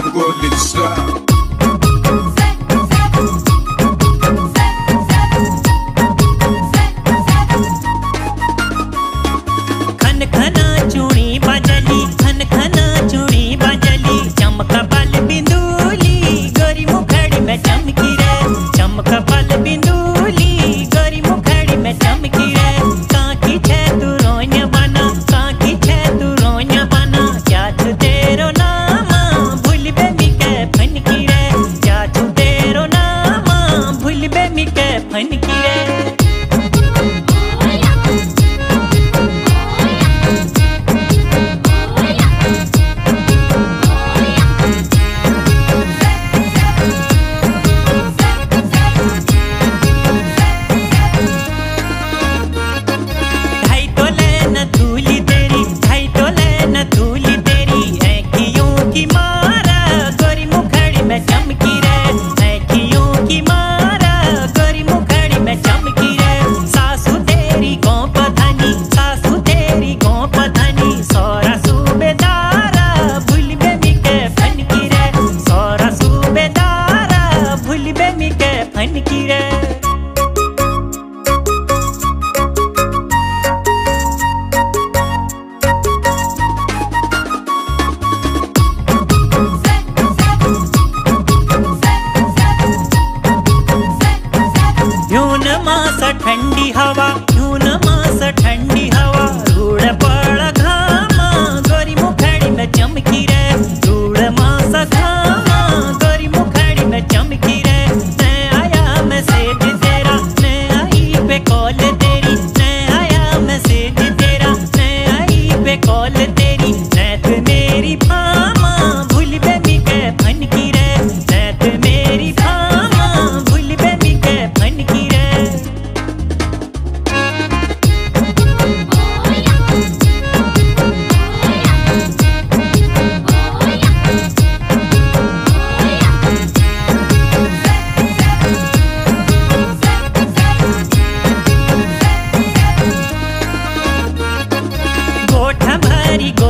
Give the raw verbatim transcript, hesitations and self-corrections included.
подгон лица. खन खना चूड़ी बजली, खन खना चूड़ी बजली, चमका बाल बिंदुली गोरी मुखड़ी में चमकी रे, चमका बाल बिंदुली गोरी मुखड़ी में चमकी रे। काकी छे तू रोन्या बना, काकी छे तू रोन्या बना, चाच तेरो नामा भूल बे मिके फनकी रे, चाच तेरो नामा भूल बे मिके फनकी रे। ठंडी हवा यून मास ठंडी हवा, रूढ़ पड़ा घामा गोरी मुखड़ी में चमकी रे, रूढ़ मास घामा गोरी मुखड़ी में चमकी रे। मैं आया मैं सेठ तेरा, मैं आई पे कॉल तेरी, मैं आया मैं सेठ तेरा, मैं आई पे कॉल तेरी। नैत मेरी भामा भूल बे मिके फनकी रे, नैत मेरी भामा भूल बे मिके फनकी रे। Go।